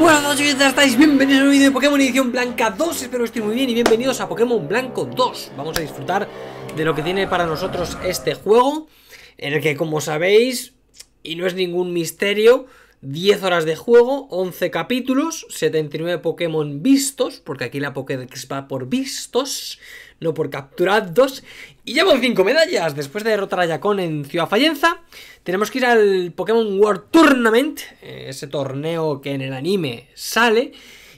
Buenas noches, ¿qué tal estáis? Bienvenidos a un vídeo de Pokémon Edición Blanca 2. Espero que estéis muy bien y bienvenidos a Pokémon Blanco 2. Vamos a disfrutar de lo que tiene para nosotros este juego, en el que, como sabéis, y no es ningún misterio, 10 horas de juego, 11 capítulos, 79 Pokémon vistos, porque aquí la Pokédex va por vistos, no por capturados. Y llevo 5 medallas. Después de derrotar a Yacón en Ciudad Fayenza, tenemos que ir al Pokémon World Tournament, ese torneo que en el anime sale,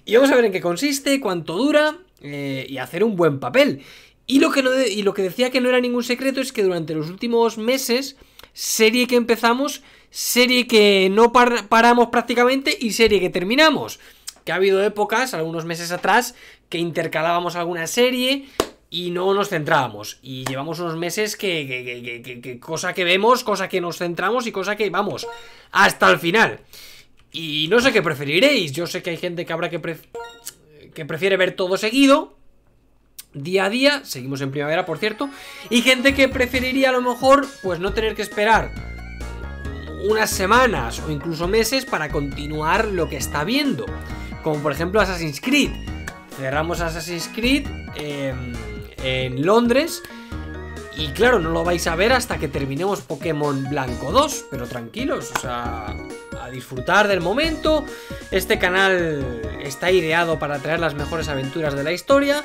y vamos a ver en qué consiste, cuánto dura, y hacer un buen papel. Y lo que decía que no era ningún secreto es que durante los últimos meses, serie que empezamos, serie que no paramos prácticamente y serie que terminamos. Que ha habido épocas, algunos meses atrás, que intercalábamos alguna serie y no nos centrábamos. Y llevamos unos meses que cosa que vemos, cosa que nos centramos y cosa que vamos hasta el final. Y no sé qué preferiréis. Yo sé que hay gente que habrá que prefiere ver todo seguido, día a día. Seguimos en primavera, por cierto. Y gente que preferiría a lo mejor pues no tener que esperar unas semanas o incluso meses para continuar lo que está viendo, como por ejemplo Assassin's Creed. Cerramos Assassin's Creed en Londres y claro, no lo vais a ver hasta que terminemos Pokémon Blanco 2, pero tranquilos, o sea, a disfrutar del momento. Este canal está ideado para traer las mejores aventuras de la historia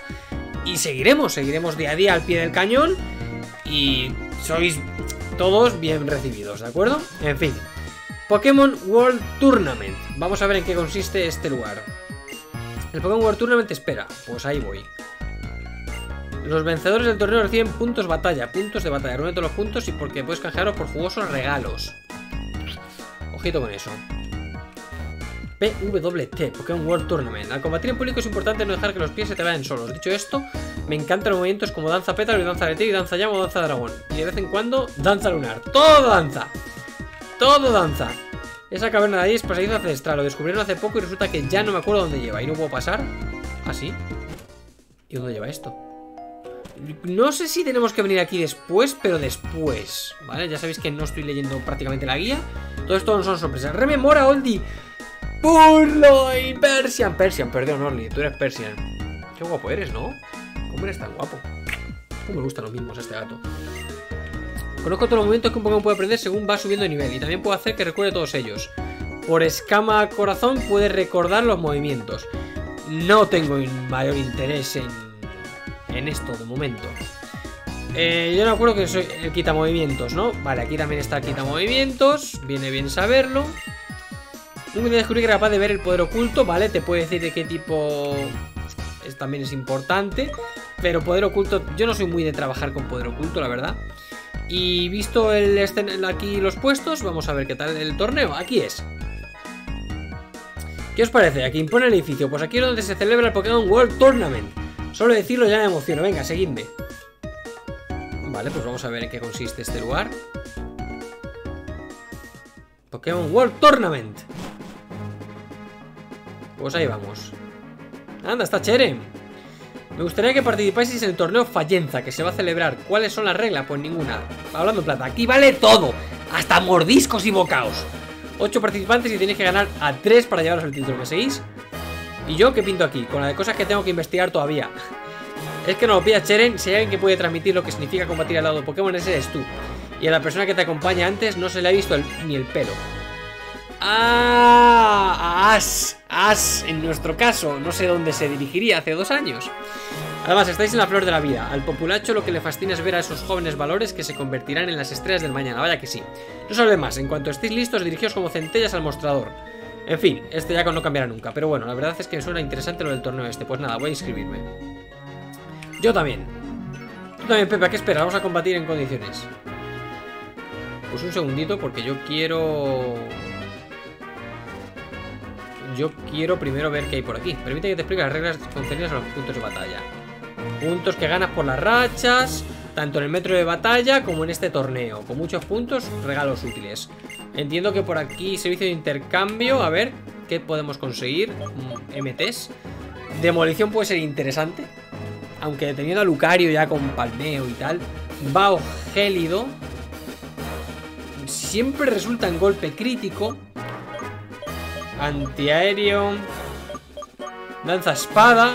y seguiremos día a día al pie del cañón y sois todos bien recibidos, ¿de acuerdo? En fin, Pokémon World Tournament. Vamos a ver en qué consiste este lugar. El Pokémon World Tournament espera. Pues ahí voy. Los vencedores del torneo reciben puntos batalla. Puntos de batalla. Reúne todos los puntos y porque puedes canjearlos por jugosos regalos. Ojito con eso. PWT, Pokémon World Tournament. Al combatir en público es importante no dejar que los pies se te vayan solos. Dicho esto, me encantan los movimientos como danza pétalo y danza areteo y danza llama o danza dragón. Y de vez en cuando, danza lunar. ¡Todo danza! ¡Todo danza! Esa caverna de ahí es pasadizo ancestral. Lo descubrieron hace poco y resulta que ya no me acuerdo dónde lleva. ¿Y no puedo pasar? ¿Ah, sí? ¿Y dónde lleva esto? No sé si tenemos que venir aquí después, pero después, ¿vale? Ya sabéis que no estoy leyendo prácticamente la guía. Todo esto no son sorpresas. ¡Rememora, Oldie! Purrloin, Persian, perdón, Orly, tú eres Persian. Qué guapo eres, ¿no? ¿Cómo eres tan guapo? Cómo me gustan los mismos a este gato. Conozco todos los movimientos que un Pokémon puede aprender según va subiendo de nivel y también puedo hacer que recuerde todos ellos. Por escama corazón puede recordar los movimientos. No tengo mayor interés en esto de momento. Yo no acuerdo que soy el quitamovimientos, ¿no? Vale, aquí también está el quitamovimientos. Viene bien saberlo. Un descubrí que era capaz de ver el poder oculto, ¿vale? Te puede decir de qué tipo es, también es importante. Pero poder oculto, yo no soy muy de trabajar con poder oculto, la verdad. Y visto aquí los puestos, vamos a ver qué tal el torneo. Aquí es. ¿Qué os parece? Aquí impone el edificio. Pues aquí es donde se celebra el Pokémon World Tournament. Solo decirlo ya me emociono. Venga, seguidme. Vale, pues vamos a ver en qué consiste este lugar. Pokémon World Tournament. Pues ahí vamos. Anda, está Cheren. Me gustaría que participáis en el torneo Fayenza, que se va a celebrar. ¿Cuáles son las reglas? Pues ninguna. Hablando en plata, aquí vale todo, hasta mordiscos y bocaos. 8 participantes y tenéis que ganar a 3 para llevaros el título. ¿Me seguís? ¿Y yo qué pinto aquí? Con la de cosas que tengo que investigar todavía. Es que no lo pilla Cheren. Si hay alguien que puede transmitir lo que significa combatir al lado de Pokémon, ese eres tú. Y a la persona que te acompaña antes no se le ha visto ni el pelo. ¡Ah! ¡As! En nuestro caso, no sé dónde se dirigiría hace 2 años. Además, estáis en la flor de la vida. Al populacho lo que le fascina es ver a esos jóvenes valores que se convertirán en las estrellas del mañana. Vaya que sí. No se hable más. En cuanto estéis listos, dirigíos como centellas al mostrador. En fin, este ya no cambiará nunca. Pero bueno, la verdad es que me suena interesante lo del torneo este. Pues nada, voy a inscribirme. Yo también. Tú también, Pepe. ¿A qué esperas? Vamos a combatir en condiciones. Pues un segundito, porque yo quiero... primero ver qué hay por aquí. Permite que te explique las reglas contenidas a los puntos de batalla. Puntos que ganas por las rachas, tanto en el metro de batalla como en este torneo. Con muchos puntos, regalos útiles. Entiendo que por aquí servicio de intercambio. A ver, ¿qué podemos conseguir? MTs. Demolición puede ser interesante. Aunque teniendo a Lucario ya con Palmeo y tal. Bao Gélido. Siempre resulta en golpe crítico. Antiaéreo. Danza espada.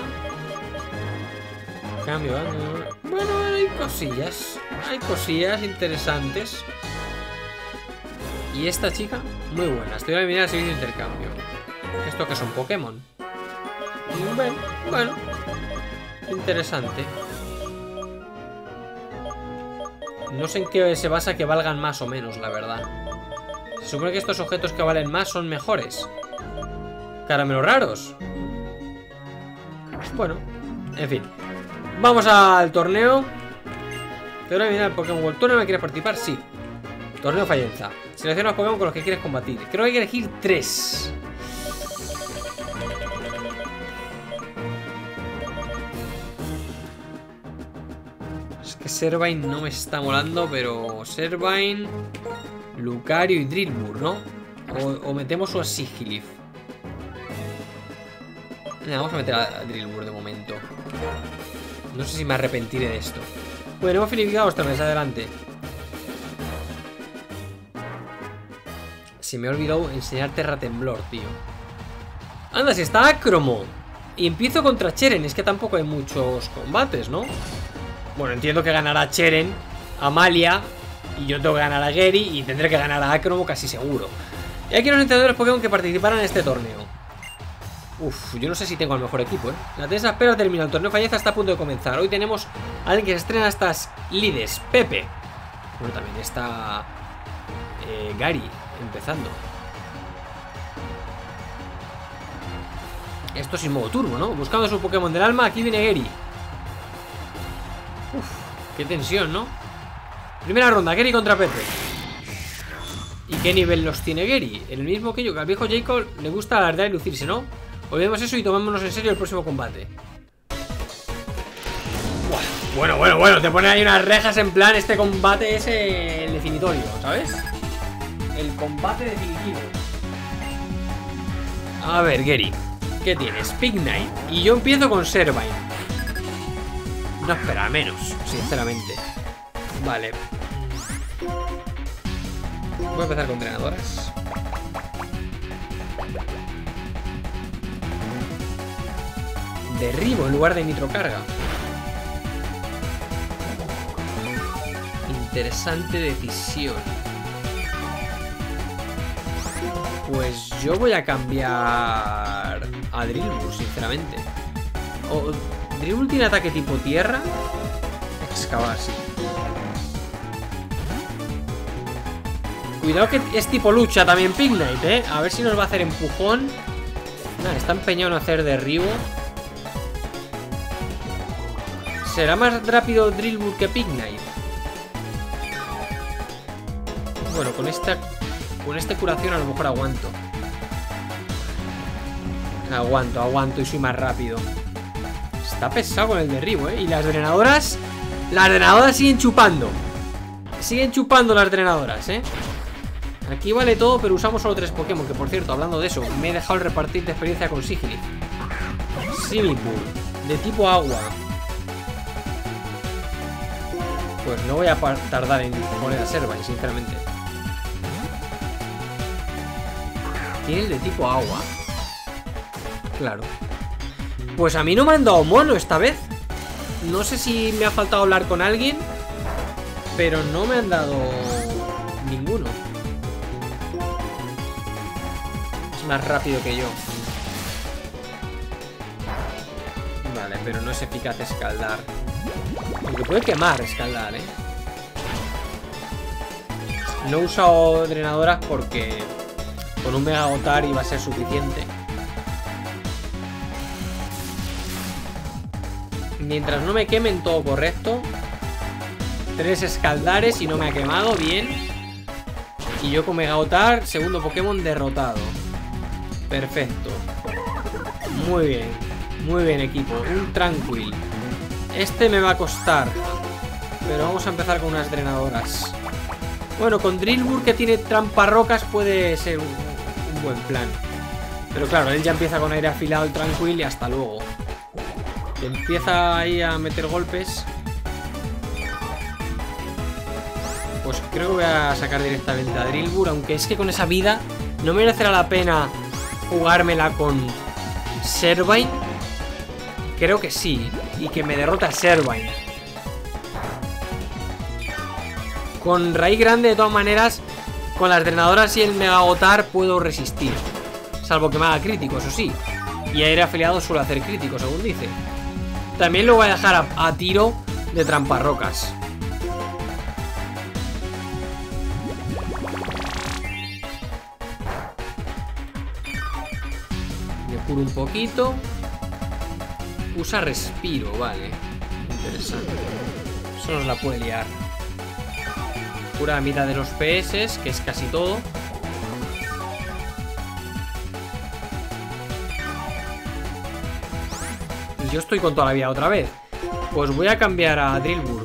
Cambio, bueno, hay cosillas. Hay cosillas interesantes. Y esta chica, muy buena. Estoy a mirar el siguiente intercambio. ¿Esto que son Pokémon? Bueno. Interesante. No sé en qué se basa que valgan más o menos, la verdad. Se supone que estos objetos que valen más son mejores. Caramelos raros. Bueno, en fin. Vamos al torneo. ¿Te voy a mirar el Pokémon World Tournament? ¿Quieres participar? Sí. Torneo Fallenza. Selecciona los Pokémon con los que quieres combatir. Creo que hay que elegir 3. Es que Servine no me está molando, pero Servine, Lucario y Drillbur, ¿no? O metemos a Sigilyph. Vamos a meter a Drillbur de momento. No sé si me arrepentiré de esto. Bueno, hemos finificado esta mesa, adelante. Se me ha olvidado enseñarte Terratemblor, tío. Anda, si está Acromo. Y empiezo contra Cheren. Es que tampoco hay muchos combates, ¿no? Bueno, entiendo que ganará Cheren, Amalia, y yo tengo que ganar a Gary, y tendré que ganar a Acromo casi seguro. Y aquí los entrenadores Pokémon que participaron en este torneo. Uf, yo no sé si tengo el mejor equipo, ¿eh? La tensa espera termina. El torneo Falleza está a punto de comenzar. Hoy tenemos a alguien que se estrena estas lides. Pepe. Bueno, también está Gary. Empezando. Esto sin modo turbo, ¿no? Buscando su Pokémon del alma. Aquí viene Gary. Uf, qué tensión, ¿no? Primera ronda, Gary contra Pepe. ¿Y qué nivel los tiene Gary? El mismo que yo, que al viejo Jacob le gusta alardear y lucirse, ¿no? Olvidemos eso y tomémonos en serio el próximo combate. Uf, bueno. Te ponen ahí unas rejas en plan, este combate es el definitorio, ¿sabes? El combate definitivo. A ver, Gary, ¿qué tienes? Pignite. Y yo empiezo con Servine. No espera menos, sinceramente. Vale. Voy a empezar con Drenadoras. Derribo en lugar de nitrocarga. Interesante decisión. Pues yo voy a cambiar a Drillbur, sinceramente. ¿Drillbur tiene ataque tipo tierra? Excavar, sí. Cuidado que es tipo lucha también Pignite, ¿eh? A ver si nos va a hacer empujón. Nada, está empeñado en hacer derribo. ¿Será más rápido Drillbur que Pignite? Bueno, con esta... con esta curación a lo mejor aguanto. Aguanto y soy más rápido. Está pesado con el derribo, ¿eh? Y las drenadoras... las drenadoras siguen chupando. Siguen chupando las drenadoras, ¿eh? Aquí vale todo, pero usamos solo 3 Pokémon. Que por cierto, hablando de eso, me he dejado el repartir de experiencia con Sigilyph. Simipool, de tipo agua. Pues no voy a tardar en poner a Servine, sinceramente. Tiene el de tipo agua. Claro. Pues a mí no me han dado mono esta vez. No sé si me ha faltado hablar con alguien, pero no me han dado ninguno. Es más rápido que yo. Vale, pero no es eficaz escaldar. Aunque puede quemar escaldar, ¿eh? No he usado drenadoras porque... con un Mega Otar iba a ser suficiente. Mientras no me quemen, todo correcto. 3 escaldares y no me ha quemado, bien. Y yo con Mega Otar, segundo Pokémon derrotado. Perfecto. Muy bien. Muy bien, equipo. Un Tranquil. Este me va a costar. Pero vamos a empezar con unas drenadoras. Bueno, con Drillbur que tiene Tumba Rocas puede ser un buen plan. Pero claro, él ya empieza con aire afilado y tranquilo y hasta luego. Empieza ahí a meter golpes. Pues creo que voy a sacar directamente a Drillbur. Aunque es que con esa vida no merecerá la pena jugármela con Servine. Creo que sí. Y que me derrota Servine. Con Raíz Grande, de todas maneras, con las Drenadoras y el Mega Otar puedo resistir. Salvo que me haga crítico, eso sí. Y Aire Afilado suele hacer crítico, según dice. También lo voy a dejar a tiro de Tramparrocas. Le curo un poquito. Usa Respiro, vale. Interesante. Eso nos la puede liar. Cura a mitad de los PS, que es casi todo. Yo estoy con toda la vida otra vez. Pues voy a cambiar a Drillbur.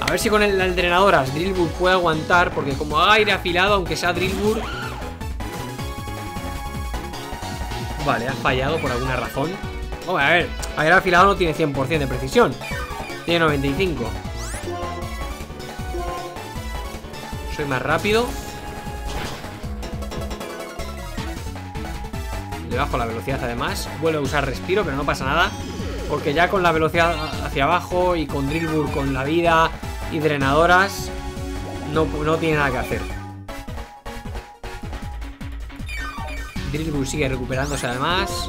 A ver si con el Drenadoras Drillbur puede aguantar. Porque como haga Aire Afilado, aunque sea Drillbur. Vale, ha fallado por alguna razón. Vamos a ver, Aire Afilado no tiene 100% de precisión. Tiene 95. Soy más rápido. Le bajo la velocidad además. Vuelvo a usar Respiro, pero no pasa nada. Porque ya con la velocidad hacia abajo y con Drillbur, con la vida y Drenadoras, no tiene nada que hacer. Drillbur sigue recuperándose además.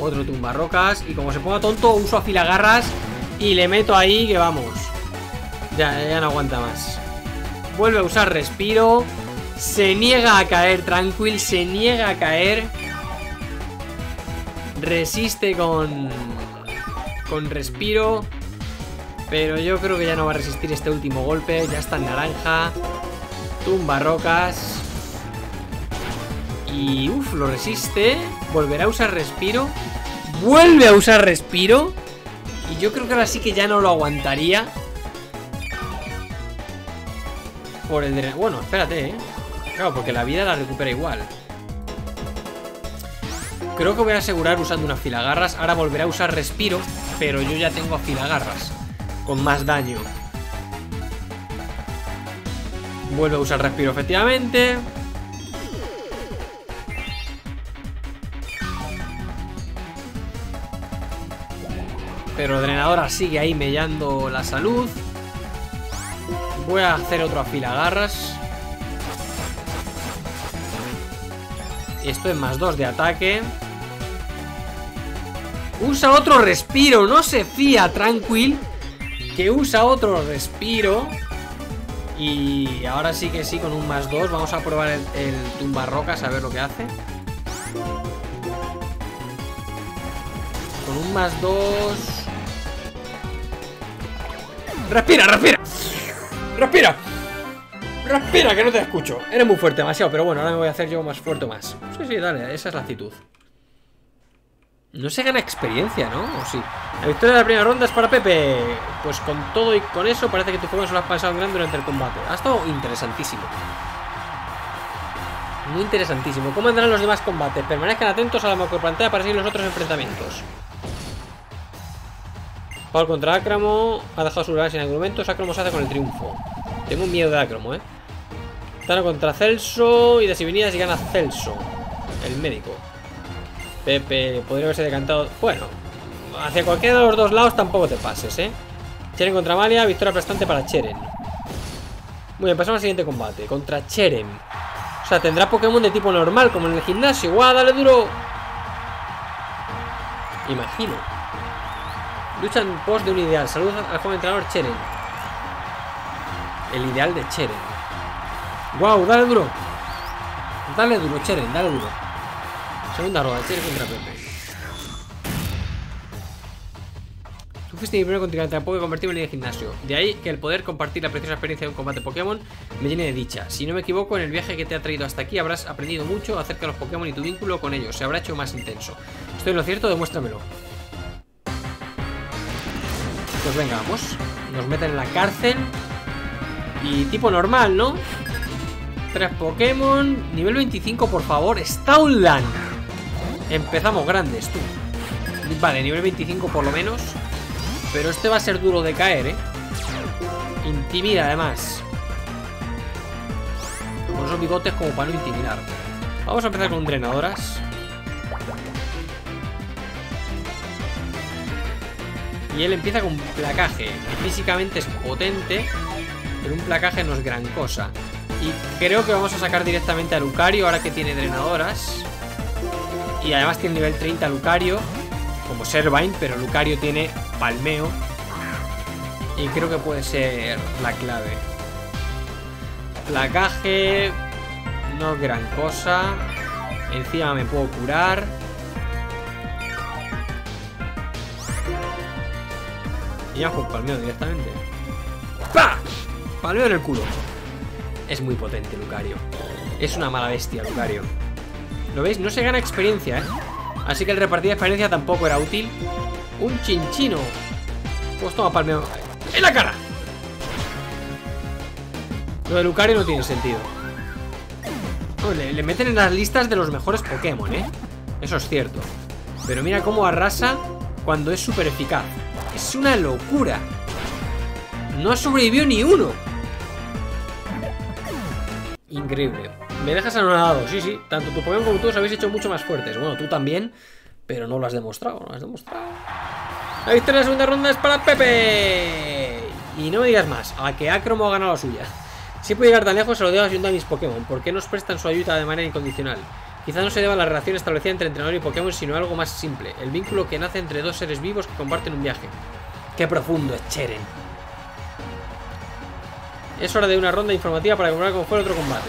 Otro Tumba Rocas. Y como se ponga tonto, uso Afilagarras y le meto ahí que vamos. Ya no aguanta más. Vuelve a usar Respiro. Se niega a caer, Tranquil. Se niega a caer. Resiste con Respiro. Pero yo creo que ya no va a resistir este último golpe. Ya está en naranja. Tumba Rocas. Y uff, lo resiste. Volverá a usar Respiro. Vuelve a usar Respiro. Y yo creo que ahora sí que ya no lo aguantaría. Por el drenador. Bueno, espérate, ¿eh? Claro, porque la vida la recupera igual. Creo que voy a asegurar usando una Afilagarras. Ahora volveré a usar Respiro, pero yo ya tengo Afilagarras con más daño. Vuelvo a usar Respiro efectivamente. Pero Drenadora sigue ahí mellando la salud. Voy a hacer otro Afilagarras. Esto es más 2 de ataque. Usa otro Respiro. No se fía Tranquil. Que usa otro Respiro. Y ahora sí que sí, con un más 2. Vamos a probar el Tumbarrocas a ver lo que hace. Con un más 2. ¡Respira, respira! ¡Respira! Respira, que no te escucho. Eres muy fuerte, demasiado, pero bueno, ahora me voy a hacer yo más fuerte más. Sí, dale, esa es la actitud. No se gana experiencia, ¿no? ¿O sí? La victoria de la primera ronda es para Pepe. Pues con todo y con eso parece que tu juego se lo has pasado grande durante el combate. Ha estado interesantísimo. Muy interesantísimo. ¿Cómo andarán los demás combates? Permanezcan atentos a la macropantalla para seguir los otros enfrentamientos. Paul contra Acromo. Ha dejado su lugar sin argumentos. Acromo se hace con el triunfo. Tengo miedo de Acromo, Tano contra Celso. Y de Sibinidas y gana Celso, el médico. Pepe podría haberse decantado. Bueno, hacia cualquiera de los dos lados tampoco te pases, Cheren contra Malia. Victoria aplastante para Cheren. Muy bien, pasamos al siguiente combate. Contra Cheren. O sea, tendrá Pokémon de tipo normal, como en el gimnasio. ¡Guau, dale duro! Imagino. Luchan en pos de un ideal. Saludos al joven entrenador Cheren. El ideal de Cheren. ¡Wow! ¡Dale duro! Dale duro, Cheren, dale duro. Segunda ronda, Cheren contra Pepe. Tú fuiste mi primer contrincante a Poké convertible en el gimnasio. De ahí que el poder compartir la preciosa experiencia de un combate Pokémon me llene de dicha. Si no me equivoco, en el viaje que te ha traído hasta aquí habrás aprendido mucho acerca de los Pokémon y tu vínculo con ellos se habrá hecho más intenso. ¿Estoy en lo cierto? Demuéstramelo. Pues venga, vamos. Nos meten en la cárcel. Y tipo normal, ¿no? 3 Pokémon. Nivel 25, por favor. Stoutland. Empezamos grandes, tú. Vale, nivel 25 por lo menos. Pero este va a ser duro de caer, Intimida, además. Pues los bigotes como para no intimidar. Vamos a empezar con Drenadoras. Y él empieza con Placaje. Físicamente es potente, pero un Placaje no es gran cosa. Y creo que vamos a sacar directamente a Lucario ahora que tiene Drenadoras. Y además tiene nivel 30 Lucario, como Servine, pero Lucario tiene Palmeo. Y creo que puede ser la clave. Placaje no es gran cosa. Encima me puedo curar. Y ya con Palmeo directamente. ¡Pah! Palmeo en el culo. Es muy potente Lucario. Es una mala bestia Lucario. ¿Lo veis? No se gana experiencia, ¿eh? Así que el repartir de experiencia tampoco era útil. Un chinchino. Pues toma Palmeo. ¡En la cara! Lo de Lucario no tiene sentido. No, le meten en las listas de los mejores Pokémon, ¿eh? Eso es cierto. Pero mira cómo arrasa cuando es súper eficaz. Es una locura. No sobrevivió ni uno. Increíble. Me dejas anonadado, sí, sí. Tanto tu Pokémon como tú os habéis hecho mucho más fuertes. Bueno, tú también, pero no lo has demostrado. No lo has demostrado. La victoria de la segunda ronda es para Pepe. Y no me digas más, a que Acromo ha ganado la suya. Si puedo llegar tan lejos, se lo debo ayuda a mis Pokémon. ¿Por qué nos prestan su ayuda de manera incondicional? Quizá no se deba a la relación establecida entre entrenador y Pokémon, sino a algo más simple. El vínculo que nace entre dos seres vivos que comparten un viaje. ¡Qué profundo es Cheren! Es hora de una ronda informativa para comprobar cómo fue el otro combate.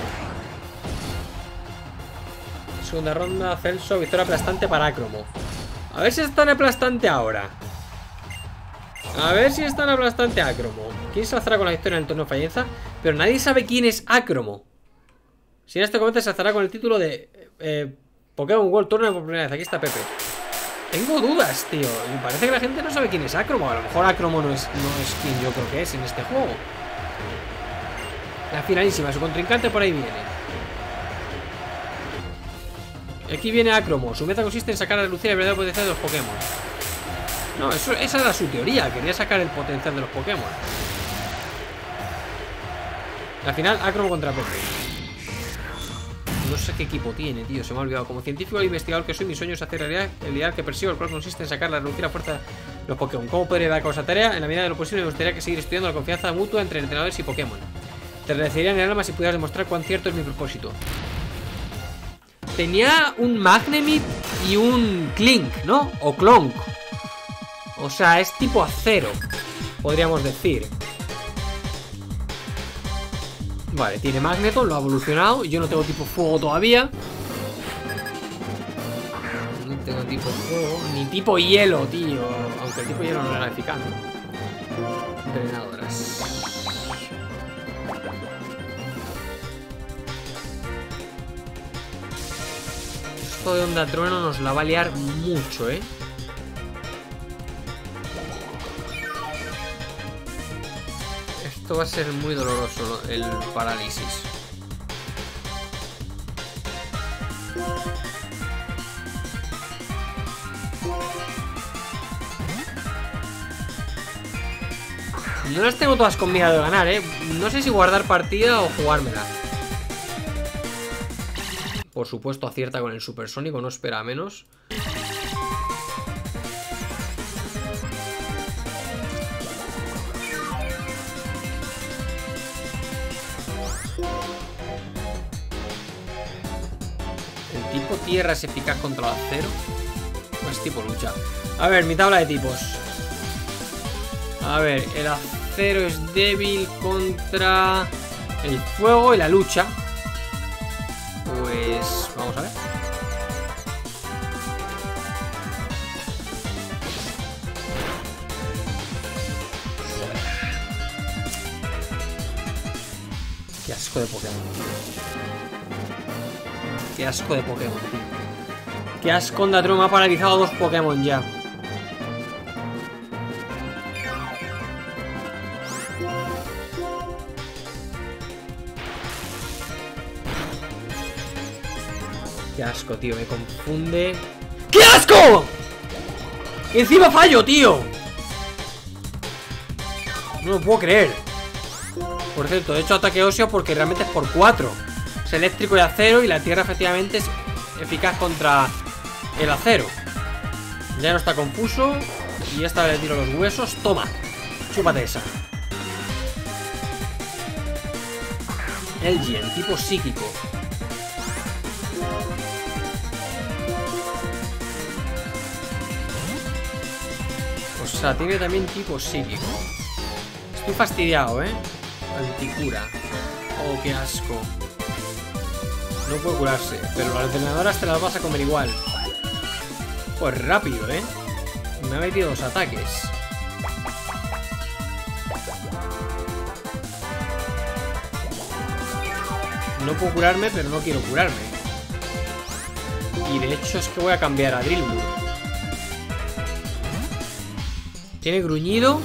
Segunda ronda, Celso, victoria aplastante para Acromo. A ver si es tan aplastante ahora. A ver si es tan aplastante Acromo. ¿Quién se alzará con la victoria en el torneo Fallenza? Pero nadie sabe quién es Acromo. Si en este combate se alzará con el título de Pokémon World Tournament por primera vez. Aquí está Pepe. Tengo dudas, tío. Me parece que la gente no sabe quién es Acromo. A lo mejor Acromo no es quien yo creo que es en este juego. La finalísima, su contrincante por ahí viene. Aquí viene Acromo. Su meta consiste en sacar a lucir el verdadero potencial de los Pokémon. No, esa era su teoría. Quería sacar el potencial de los Pokémon. La final, Acromo contra Pepe. No sé qué equipo tiene, tío, se me ha olvidado. Como científico e investigador que soy, mi sueño es hacer realidad el ideal que persigo, el cual consiste en sacar la reducir a fuerza de los Pokémon. ¿Cómo podría dar con esa tarea? En la medida de lo posible me gustaría que seguir estudiando la confianza mutua entre entrenadores y Pokémon. Te agradecería en el alma si pudieras demostrar cuán cierto es mi propósito. Tenía un Magnemite y un Clink, ¿no? O Clonk. O sea, es tipo acero, podríamos decir. Vale, tiene Magneton, lo ha evolucionado. Yo no tengo tipo fuego todavía. No tengo tipo fuego. Ni tipo hielo, tío. Aunque el tipo hielo no era eficaz. Drenadoras. Esto de onda trueno nos la va a liar mucho, ¿eh? Esto va a ser muy doloroso, el parálisis. No las tengo todas con miedo de ganar, ¿eh? No sé si guardar partida o jugármela. Por supuesto acierta con el supersónico, no espera a menos. Tierra es eficaz contra el acero. No es tipo lucha. A ver, mi tabla de tipos. A ver, el acero es débil contra el fuego y la lucha. Pues vamos a ver. Qué asco de Pokémon. Qué asco de Pokémon, tío. Qué asco, Ondatron ha paralizado dos Pokémon ya. Qué asco, tío, me confunde. ¡Qué asco! Y encima fallo, tío. No lo puedo creer. Por cierto, he hecho ataque óseo porque realmente es por 4. es eléctrico y acero, y la tierra efectivamente es eficaz contra el acero. Ya no está confuso. Y esta vez le tiro los huesos. Toma, chúpate esa. Elgien, tipo psíquico. O sea, tiene también tipo psíquico. Estoy fastidiado, ¿eh? Anticura. Oh, qué asco. No puede curarse, pero las drenadoras te las vas a comer igual. Pues rápido, ¿eh? Me ha metido dos ataques. No puedo curarme, pero no quiero curarme. Y de hecho es que voy a cambiar a Drillbur. Tiene gruñido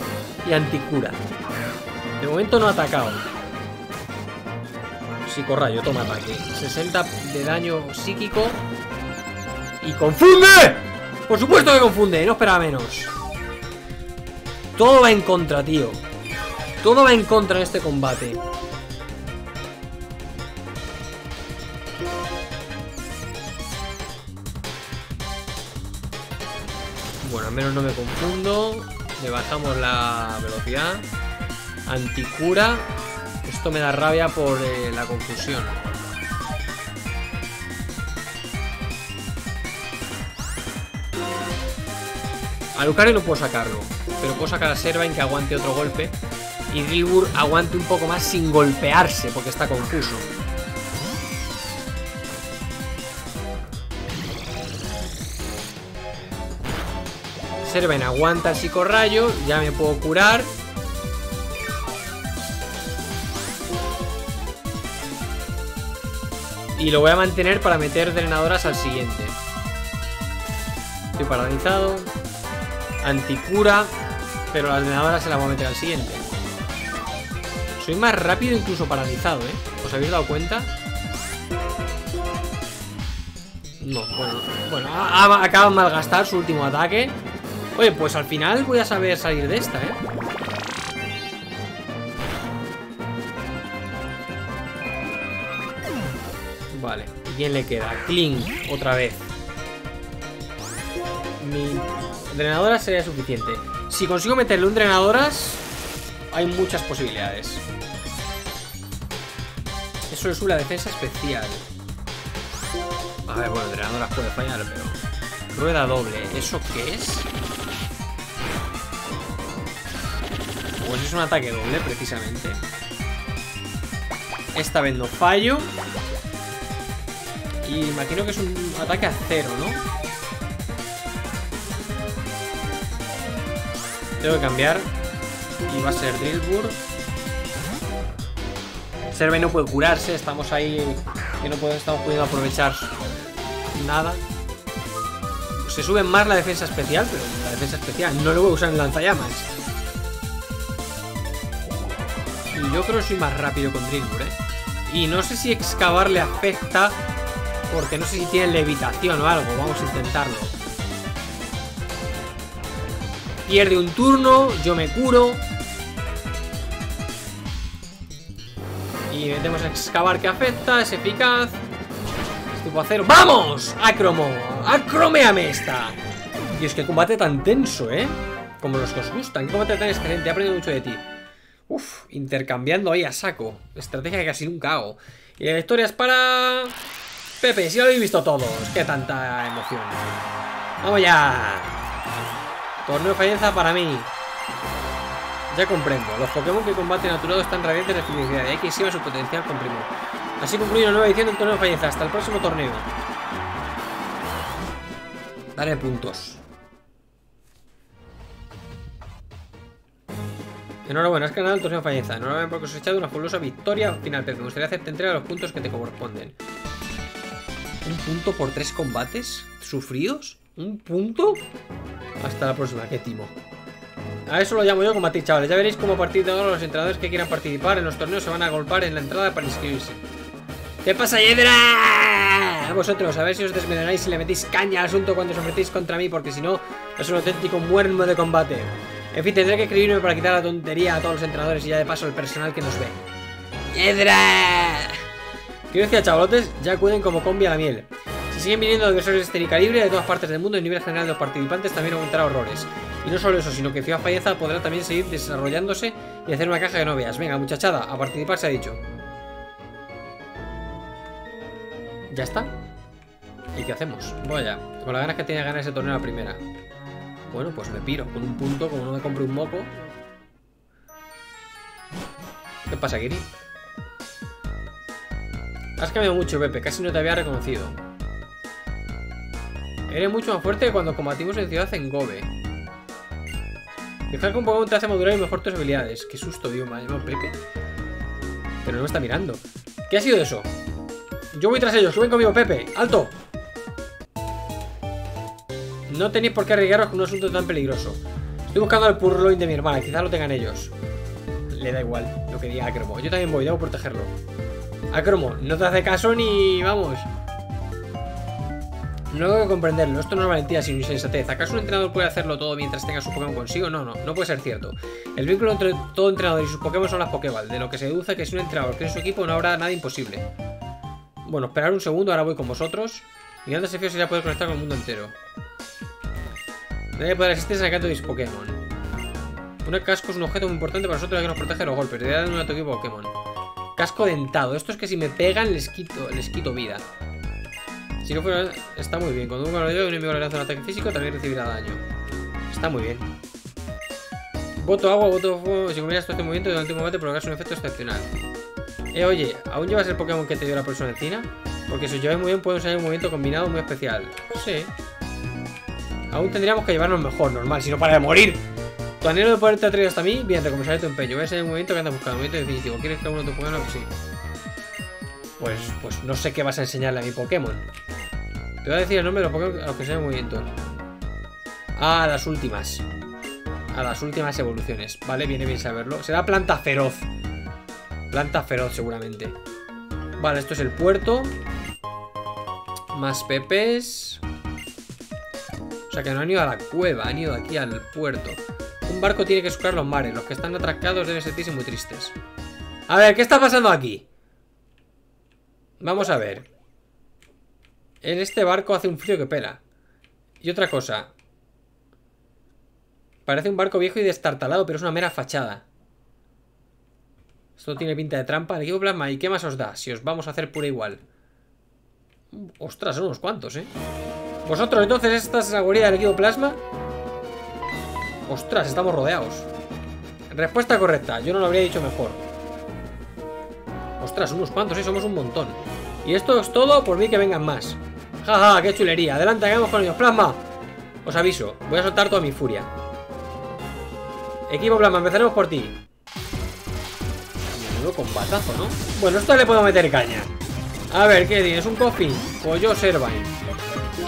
y anticura. De momento no ha atacado. Psicorrayo, toma ataque. 60 de daño psíquico. ¡Y confunde! ¡Por supuesto que confunde! No esperaba menos. Todo va en contra, tío. Todo va en contra en este combate. Bueno, al menos no me confundo. Le bajamos la velocidad. Anticura. Esto me da rabia por la confusión. A Lucario no puedo sacarlo, pero puedo sacar a Servine que aguante otro golpe. Y Drillbur aguante un poco más sin golpearse, porque está confuso. Servine aguanta el psicorrayo. Ya me puedo curar. Y lo voy a mantener para meter drenadoras al siguiente. Estoy paralizado. Anticura. Pero las drenadoras se las voy a meter al siguiente. Soy más rápido incluso paralizado, ¿eh? ¿Os habéis dado cuenta? No, bueno. Bueno, acaba de malgastar su último ataque. Oye, pues al final voy a saber salir de esta, ¿eh? Vale, ¿y quién le queda? Clean, otra vez. Mi drenadoras sería suficiente. Si consigo meterle un drenadoras, hay muchas posibilidades. Eso es una defensa especial. A ver, bueno, drenadoras puede fallar, pero... Rueda doble, ¿eso qué es? Pues es un ataque doble, precisamente. Esta vez no fallo. Y imagino que es un ataque a cero, ¿no? Tengo que cambiar. Y va a ser Drillbur. Servine no puede curarse. Estamos ahí que no podemos, estamos pudiendo aprovechar nada. Se sube más la defensa especial, pero la defensa especial no lo voy a usar en lanzallamas. Y yo creo que soy más rápido con Drillbur, ¿eh? Y no sé si excavar le afecta, porque no sé si tiene levitación o algo. Vamos a intentarlo. Pierde un turno. Yo me curo. Y metemos a excavar que afecta. Es eficaz. Es tipo acero. ¡Vamos! Acromo. Acroméame esta. Y es que combate tan tenso, ¿eh? Como los que os gustan. Qué combate tan excelente. He aprendido mucho de ti. Uf, intercambiando ahí a saco. Estrategia que casi nunca hago. Y la victoria es para... Pepe, si lo habéis visto todos. Qué tanta emoción. Vamos ya. Torneo de fallenza para mí. Ya comprendo. Los Pokémon que combaten a tu lado están radiantes de felicidad. Y hay que exhibir su potencial con primo. Así concluye una nueva edición del torneo de fallenza. Hasta el próximo torneo. Daré puntos. Enhorabuena, has ganado el torneo de fallenza. Enhorabuena porque os he echado una fabulosa victoria final. Pepe, me gustaría hacerte entrega de los puntos que te corresponden. ¿Un punto por 3 combates sufridos? ¿Un punto? Hasta la próxima, qué timo. A eso lo llamo yo combate, chavales. Ya veréis cómo a partir de ahora los entrenadores que quieran participar en los torneos se van a golpear en la entrada para inscribirse. ¿Qué pasa, Yedra? A vosotros, a ver si os desmelenáis y le metéis caña al asunto cuando os ofrecéis contra mí, porque si no, es un auténtico muermo de combate. En fin, tendré que escribirme para quitar la tontería a todos los entrenadores y ya de paso el personal que nos ve. ¡Yedra! Quiero decir a chavalotes, ya acuden como combi a la miel. Si siguen viniendo adversarios de este calibre de todas partes del mundo, el nivel general de los participantes también aumentará horrores. Y no solo eso, sino que Ciudad Falleza podrá también seguir desarrollándose y hacer una caja que no veas. Venga, muchachada, a participar se ha dicho. ¿Ya está? ¿Y qué hacemos? Voy allá. Con las ganas que tenía ganas ese torneo a la primera. Bueno, pues me piro con un punto, como no me compre un moco. ¿Qué pasa, Giri? Has cambiado mucho, Pepe. Casi no te había reconocido. Eres mucho más fuerte que cuando combatimos en Ciudad en Gobe. Dejar que un Pokémon te hace madurar y mejorar tus habilidades. Qué susto, Dios, me ha llamado Pepe. Pero no me está mirando. ¿Qué ha sido eso? Yo voy tras ellos. Suben conmigo, Pepe. ¡Alto! No tenéis por qué arriesgaros con un asunto tan peligroso. Estoy buscando al Purrloin de mi hermana. Quizás lo tengan ellos. Le da igual lo que diga Acromo. Yo también voy. Debo protegerlo. Acromo, no te hace caso ni... Vamos. No tengo que comprenderlo. Esto no es valentía, sino insensatez. ¿Acaso un entrenador puede hacerlo todo mientras tenga su Pokémon consigo? No, no. No puede ser cierto. El vínculo entre todo entrenador y sus Pokémon son las Pokéball. De lo que se deduce que si un entrenador cree en su equipo no habrá nada imposible. Bueno, esperar un segundo. Ahora voy con vosotros. Y antes se fío si ya podéis conectar con el mundo entero. Nadie podrá existir sacando mis Pokémon. Un casco es un objeto muy importante para nosotros, ya que nos protege de los golpes. De darle un ataque Pokémon. Casco dentado. Esto es que si me pegan les quito vida. Si no fuera... Está muy bien. Cuando un enemigo le lanza un ataque físico, también recibirá daño. Está muy bien. Voto agua, voto fuego. Si combinas todo este movimiento durante un combate, provocarás un efecto excepcional. Oye, ¿aún llevas el Pokémon que te dio la persona encina? Porque si os lleváis muy bien, puede usar un movimiento combinado muy especial. Sí. Aún tendríamos que llevarnos mejor, normal, si no para de morir. Tu anhelo de poderte atraer hasta mí, bien, recompensaré tu empeño. Voy a ser el movimiento que andas buscando, el movimiento definitivo. ¿Quieres que uno te ponga? No, sí. Pues no sé qué vas a enseñarle a mi Pokémon. Te voy a decir el nombre de los Pokémon a los que sea el movimiento. Ah, las últimas. A las últimas evoluciones. Vale, viene bien saberlo. Será planta feroz. Planta feroz, seguramente. Vale, esto es el puerto. Más pepes. O sea que no han ido a la cueva, han ido aquí al puerto. Un barco tiene que surcar los mares. Los que están atracados deben sentirse muy tristes. A ver, ¿qué está pasando aquí? Vamos a ver. En este barco hace un frío que pela. Y otra cosa. Parece un barco viejo y destartalado, pero es una mera fachada. Esto tiene pinta de trampa. El equipo Plasma, ¿y qué más os da? Si os vamos a hacer pura igual. Ostras, son unos cuantos, ¿eh? ¿Vosotros entonces esta es la guarida del equipo Plasma? Ostras, estamos rodeados. Respuesta correcta, yo no lo habría dicho mejor. Ostras, unos cuantos, ¿eh? Somos un montón. Y esto es todo, por mí que vengan más. Jaja, ja, qué chulería, adelante, hagamos con ellos, Plasma. Os aviso, voy a soltar toda mi furia. Equipo Plasma, empezaremos por ti. Menudo combatazo, ¿no? Bueno, esto le puedo meter caña. A ver, ¿qué tienes? ¿Un Coffin? Pues yo, Servine.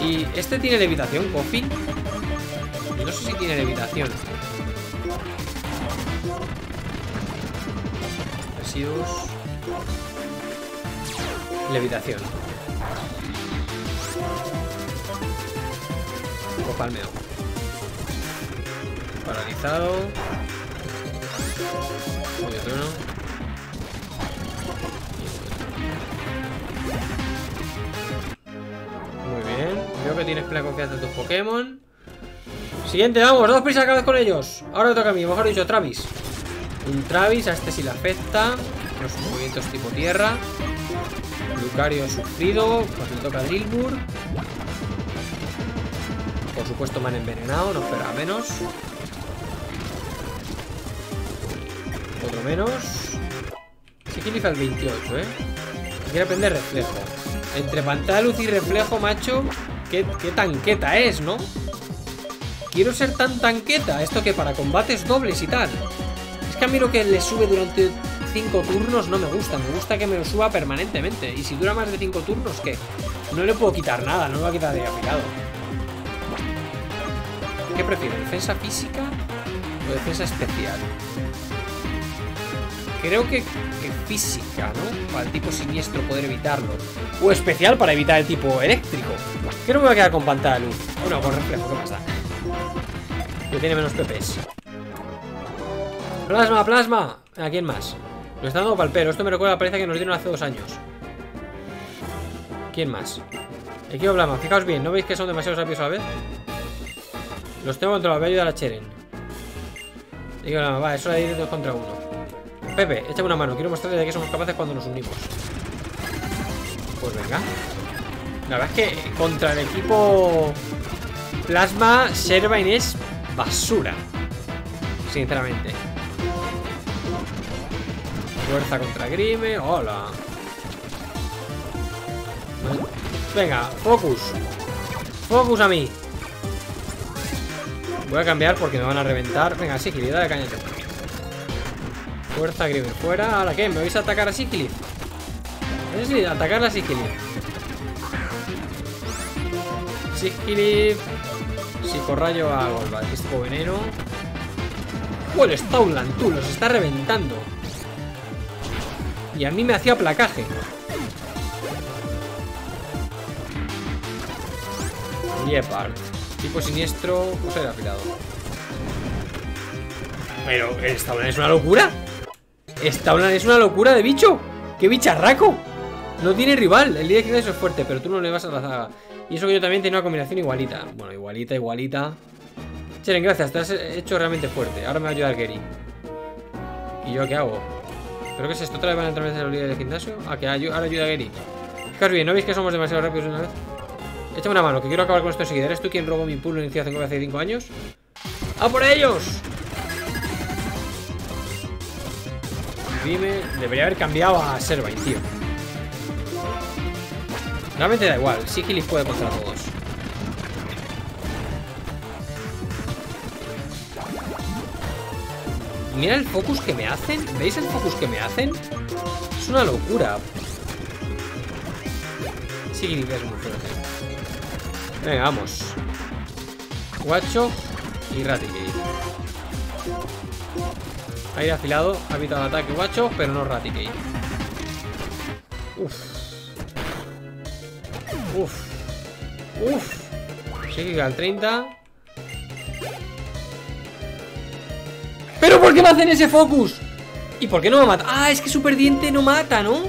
¿Y este tiene levitación, Coffin? No sé si tiene levitación. Residuos. Levitación. O Palmeo. Paralizado. Oye, trueno. Muy bien. Veo que tienes plena confianza en tus Pokémon. Siguiente, vamos, dos prisa cada vez con ellos. Ahora me toca a mí, mejor dicho, Travis. Un Travis, a este sí le afecta. Los movimientos tipo tierra. Lucario sufrido. Pues le toca a Drillbur. Por supuesto me han envenenado, no espera menos. Otro menos. Sigilyph al 28, Quiere aprender reflejo. Entre pantalla, luz y reflejo, macho. Qué tanqueta es, ¿no? Quiero ser tan tanqueta. Esto que para combates dobles y tal. Es que a mí lo que le sube durante 5 turnos no me gusta. Me gusta que me lo suba permanentemente. Y si dura más de 5 turnos, ¿qué? No le puedo quitar nada. No lo va a quitar de afilado. ¿Qué prefiero? ¿Defensa física o defensa especial? Creo que física, ¿no? Para el tipo siniestro poder evitarlo. O especial para evitar el tipo eléctrico. Creo que me voy a quedar con pantalla de luz. Bueno, con reflejo, ¿qué más da? Que tiene menos PPs. Plasma, plasma. ¿A quién más? Lo está dando palpero. Esto me recuerda a la paliza que nos dieron hace 2 años. ¿Quién más? Equipo Plasma, fijaos bien, ¿no veis que son demasiados rápidos a la vez? Los tengo controlados, voy a ayudar a Cheren. Equipo Plasma, va, es hora de ir 2 contra 1. Pepe, échame una mano, quiero mostrarle de qué somos capaces cuando nos unimos. Pues venga. La verdad es que contra el equipo Plasma, Servine es basura, sinceramente. Fuerza contra Grime, hola. Venga, focus. Focus a mí. Voy a cambiar porque me van a reventar. Venga, Sigilyph, dale caña. Fuerza Grime, fuera. ¿Ahora qué? ¿Me vais a atacar a Sigilyph? ¿Es atacar a Sigilyph? Sigilyph, psicorrayo a Golbat, tipo veneno. Bueno, Staunland, tú los está reventando. Y a mí me hacía placaje. Leopard, tipo siniestro, usa aire afilado. Pero Staunland es una locura. Staunland es una locura de bicho. ¡Qué bicharraco! No tiene rival. El líder que es fuerte, pero tú no le vas a la zaga. Y eso que yo también tenía una combinación igualita. Bueno, igualita, igualita. Cheren, gracias, te has hecho realmente fuerte. Ahora me va a ayudar Gary. ¿Y yo qué hago? ¿Pero qué es esto? ¿Otra vez van a entrar a los líderes del gimnasio? Ah, que ahora ayuda a Gary. Fijaos bien, ¿no veis que somos demasiado rápidos una vez? Échame una mano, que quiero acabar con esto enseguida. ¿Eres tú quien robó mi pool de iniciación hace 5 años? ¡A por ellos! Dime, debería haber cambiado a Servine, tío. Realmente da igual, Sigilyph puede contra todos. Mira el focus que me hacen. ¿Veis el focus que me hacen? Es una locura. Sigilyph es muy fuerte. Venga, vamos. Guacho y Raticate. Aire afilado, ha evitado el ataque Guacho, pero no Raticate. Uff. Uf, uf. Psíquica al 30. ¿Pero por qué me hacen ese focus? ¿Y por qué no me mata? Ah, es que Superdiente no mata, ¿no?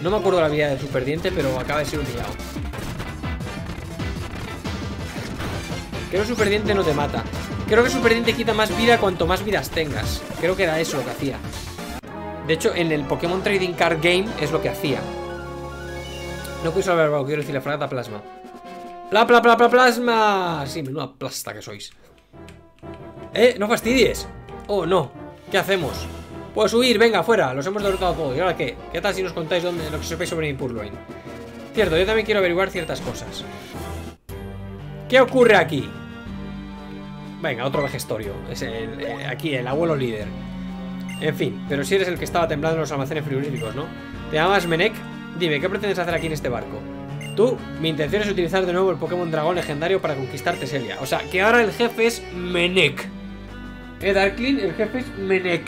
No me acuerdo la vida de Superdiente, pero acaba de ser humillado. Creo que Superdiente no te mata. Creo que Superdiente quita más vida cuanto más vidas tengas. Creo que era eso lo que hacía. De hecho, en el Pokémon Trading Card Game es lo que hacía. No quiero salvar el quiero decir la fragata plasma. ¡Plasma! Sí, menuda plasta que sois. ¡No fastidies! Oh, no. ¿Qué hacemos? Pues huir, venga, fuera. Los hemos derrotado todos. ¿Y ahora qué? ¿Qué tal si nos contáis dónde, lo que sepáis sobre mi Purrloin? Cierto, yo también quiero averiguar ciertas cosas. ¿Qué ocurre aquí? Venga, otro vejestorio. Es aquí, el abuelo líder. En fin, pero si eres el que estaba temblando en los almacenes frigoríficos, ¿no? ¿Te llamas Menek? Dime, ¿qué pretendes hacer aquí en este barco? Tú, mi intención es utilizar de nuevo el Pokémon Dragón legendario para conquistar Teselia. O sea, que ahora el jefe es Menek. Darklin, el jefe es Menek.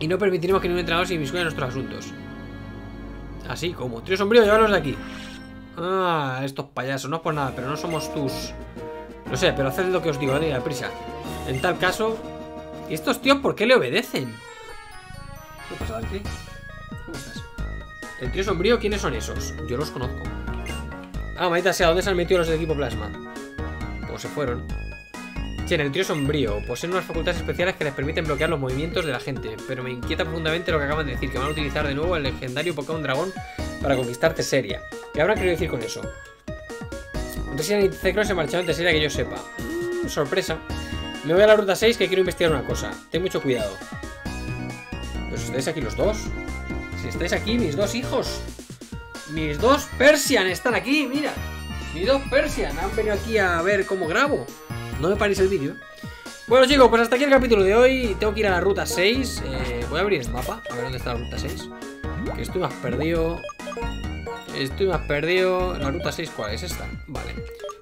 Y no permitiremos que ningún entrenador se inmiscuya en nuestros asuntos. Así como, tío sombrío, llévalos de aquí. Ah, estos payasos, no es por nada, pero no somos tus... No sé, pero haced lo que os digo, dale a prisa. En tal caso... ¿Y estos tíos por qué le obedecen? ¿Qué pasa, Darklin? ¿Cómo estás? El trío sombrío, ¿quiénes son esos? Yo los conozco. Ah, maldita sea, ¿dónde se han metido los del equipo plasma? Pues se fueron. Cheren, el trío sombrío poseen unas facultades especiales que les permiten bloquear los movimientos de la gente. Pero me inquieta profundamente lo que acaban de decir, que van a utilizar de nuevo el legendario Pokémon Dragón para conquistar Teselia. ¿Qué habrán querido decir con eso? Resident y Ceclón se marcharon de Teselia que yo sepa. Sorpresa. Me voy a la ruta 6 que quiero investigar una cosa. Ten mucho cuidado. ¿Pues estáis aquí los dos? Si estáis aquí, mis dos hijos. Mis dos Persian están aquí, mira. Mis dos Persian han venido aquí a ver cómo grabo. No me paréis el vídeo. Bueno chicos, pues hasta aquí el capítulo de hoy. Tengo que ir a la ruta 6. Voy a abrir el mapa, a ver dónde está la ruta 6. Que estoy más perdido. Estoy más perdido. La ruta 6, ¿cuál es esta? Vale.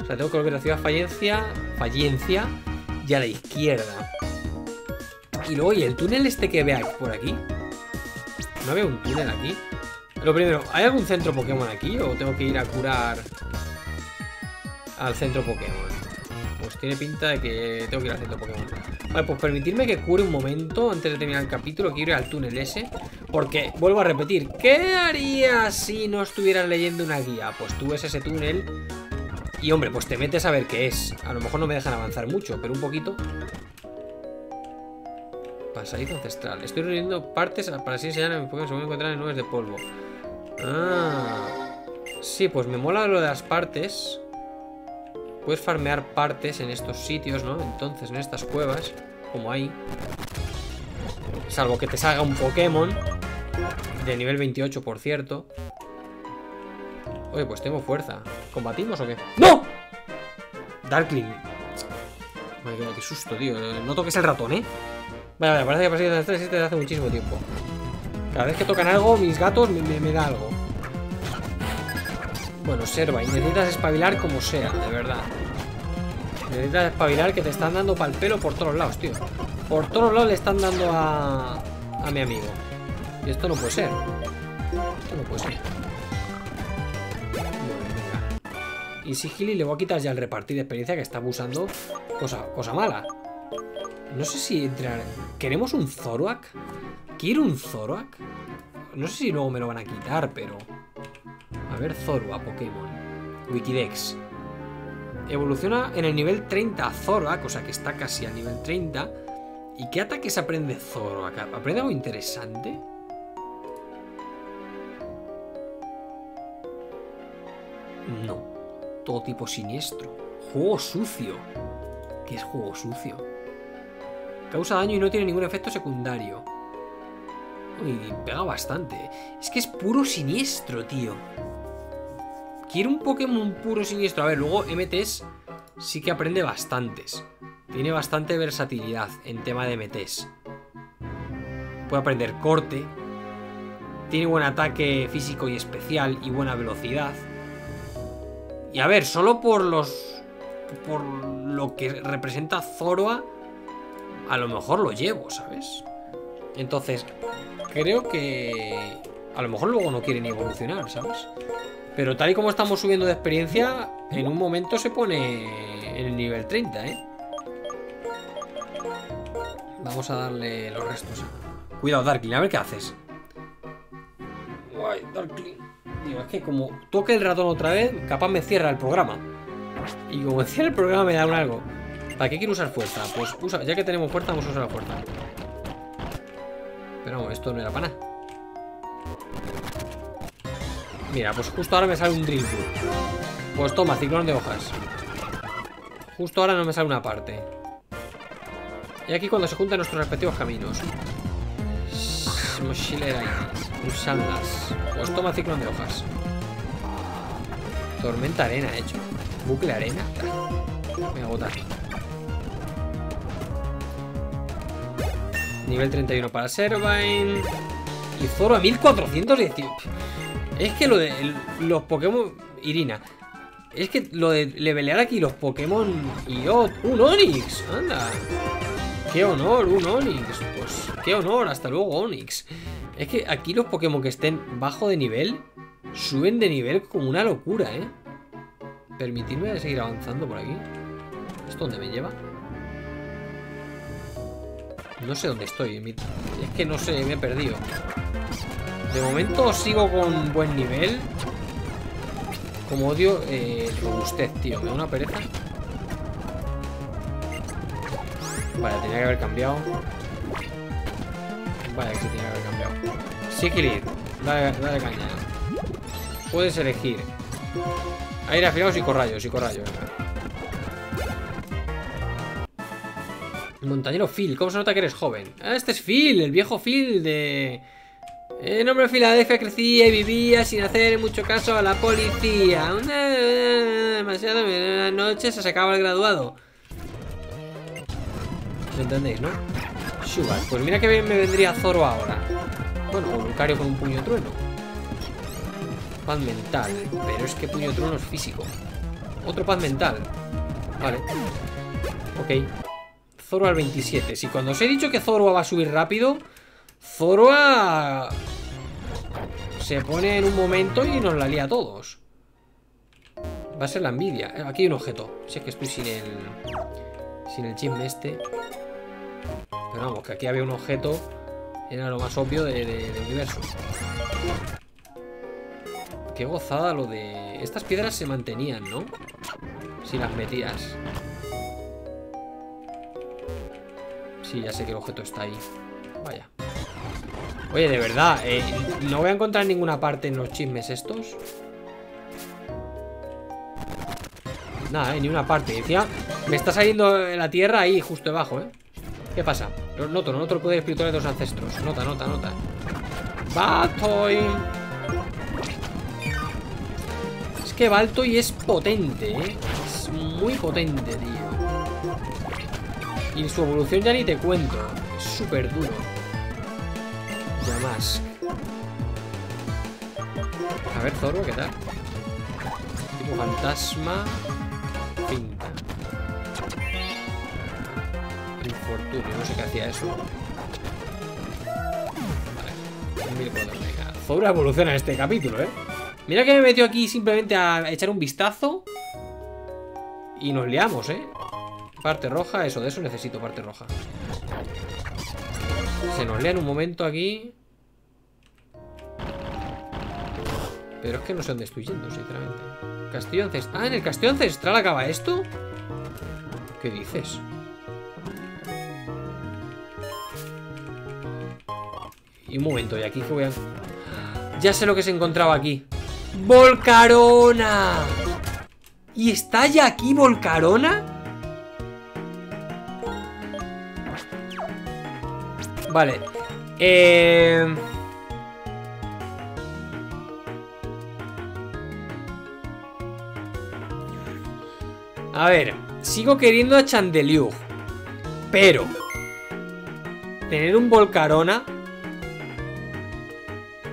O sea, tengo que volver a la ciudad Fallencia y a la izquierda. Y luego, ¿y el túnel este que veáis por aquí? ¿No veo un túnel aquí? Lo primero, ¿hay algún centro Pokémon aquí? ¿O tengo que ir a curar al centro Pokémon? Pues tiene pinta de que tengo que ir al centro Pokémon. Vale, pues permitidme que cure un momento antes de terminar el capítulo. Quiero ir al túnel ese. Porque, vuelvo a repetir, ¿qué harías si no estuvieras leyendo una guía? Pues tú ves ese túnel y, hombre, pues te metes a ver qué es. A lo mejor no me dejan avanzar mucho, pero un poquito. Pasadizo ancestral. Estoy reuniendo partes para así enseñar a mis Pokémon según encontrar en nubes de polvo. Ah, sí, pues me mola lo de las partes. Puedes farmear partes en estos sitios, ¿no? Entonces, en estas cuevas, como hay. Salvo que te salga un Pokémon de nivel 28, por cierto. Oye, pues tengo fuerza. ¿Combatimos o qué? ¡No! Darkling. Madre mía, qué susto, tío. No toques el ratón, ¿eh? Vale, vale, parece que Persian existe desde hace muchísimo tiempo. Cada vez que tocan algo, mis gatos me da algo. Bueno, Servine, necesitas espabilar como sea, de verdad. Necesitas espabilar, que te están dando pa'l pelo por todos lados, tío. Por todos lados le están dando a mi amigo. Y esto no puede ser. Esto no puede ser. Bueno, venga. Y Sigilyph le voy a quitar ya el repartir de experiencia, que está abusando. Cosa mala. No sé si entrar. ¿Queremos un Zoroark? ¿Quiero un Zoroark? No sé si luego me lo van a quitar, pero... A ver, Zorua, Pokémon. Wikidex. Evoluciona en el nivel 30 Zorua, cosa que está casi al nivel 30. ¿Y qué ataques aprende Zorua? ¿Aprende algo interesante? No. Todo tipo siniestro. Juego sucio. ¿Qué es juego sucio? Causa daño y no tiene ningún efecto secundario. Uy, pega bastante. Es que es puro siniestro, tío. Quiero un Pokémon puro siniestro. A ver, luego MTs sí que aprende bastantes. Tiene bastante versatilidad en tema de MTs. Puede aprender corte. Tiene buen ataque físico y especial y buena velocidad. Y a ver, solo por los... por lo que representa Zorua, a lo mejor lo llevo, ¿sabes? Entonces, creo que... a lo mejor luego no quieren evolucionar, ¿sabes? Pero tal y como estamos subiendo de experiencia, en un momento se pone en el nivel 30, ¿eh? Vamos a darle los restos. Cuidado, Darkling, a ver qué haces. Guay, Darkling. Digo, es que como toque el ratón otra vez, capaz me cierra el programa. Y como cierra el programa me da un algo. ¿Para qué quiero usar fuerza? Pues usa, ya que tenemos fuerza, vamos a usar la fuerza. Pero vamos, esto no era para nada. Mira, pues justo ahora me sale un Drillbur. Pues toma, ciclón de hojas. Justo ahora no me sale una parte. Y aquí cuando se juntan nuestros respectivos caminos. Usandas. Pues toma, ciclón de hojas. Tormenta arena, hecho. Bucle arena. Mega Otar. Nivel 31 para Servine. Y Zoro a 1418. Es que lo de los Pokémon... Irina. Es que lo de levelear aquí los Pokémon... Iot. ¡Un Onix! ¡Anda! ¡Qué honor! ¡Un Onix! Pues qué honor. Hasta luego, Onix. Es que aquí los Pokémon que estén bajo de nivel... suben de nivel como una locura, ¿eh? Permitidme seguir avanzando por aquí. ¿Esto dónde me lleva? No sé dónde estoy. Es que no sé. Me he perdido. De momento sigo con buen nivel. Como odio robustez, tío. Me da una pereza. Vale, tenía que haber cambiado. Vale, que tenía que haber cambiado. Sigilyph, dale caña. Puedes elegir Aire Afilado o Psicorrayo. Montañero Phil. ¿Cómo se nota que eres joven? Ah, este es Phil, el viejo Phil de... En nombre de Filadelfia crecía y vivía sin hacer mucho caso a la policía. Demasiado una noche se sacaba el graduado. ¿Lo entendéis, no? Sugar. Pues mira que bien me vendría Zoro ahora. Bueno, o Lucario con un puño trueno. Paz mental. Pero es que puño trueno es físico. Otro paz mental. Vale. Ok. Zoro al 27. Si cuando os he dicho que Zoro va a subir rápido... Zorua se pone en un momento y nos la lía a todos. Va a ser la envidia. Aquí hay un objeto. Si es que estoy sin el... sin el chisme este. Pero vamos, que aquí había un objeto Era lo más obvio del universo. Qué gozada lo de... Estas piedras se mantenían, ¿no? Si las metías. Sí, ya sé que el objeto está ahí. Vaya. Oye, de verdad, no voy a encontrar ninguna parte en los chismes estos. Nada, ni una parte. Decía, me está saliendo la tierra ahí, justo debajo, ¿eh? ¿Qué pasa? Noto el poder espiritual de los ancestros. Nota. ¡Baltoy! Es que Baltoy es potente, ¿eh? Es muy potente, tío. Y su evolución ya ni te cuento. Es súper duro. Ya más. A ver, Zorro, ¿qué tal? Tipo fantasma. Pinta. Infortunio, no sé qué hacía eso. Vale, 1400. Zorro evoluciona en este capítulo, ¿eh? Mira que me metió aquí simplemente a echar un vistazo. Y nos liamos, ¿eh? Parte roja, eso, de eso necesito parte roja. Se nos lea en un momento aquí. Pero es que no sé dónde estoy yendo, sinceramente. Castillo ancestral. Ah, en el castillo ancestral acaba esto. ¿Qué dices? Y un momento, ¿y aquí que voy a...? Ya sé lo que se encontraba aquí. ¡Volcarona! ¿Y está ya aquí Volcarona? Vale, a ver, sigo queriendo a Chandelure, pero tener un Volcarona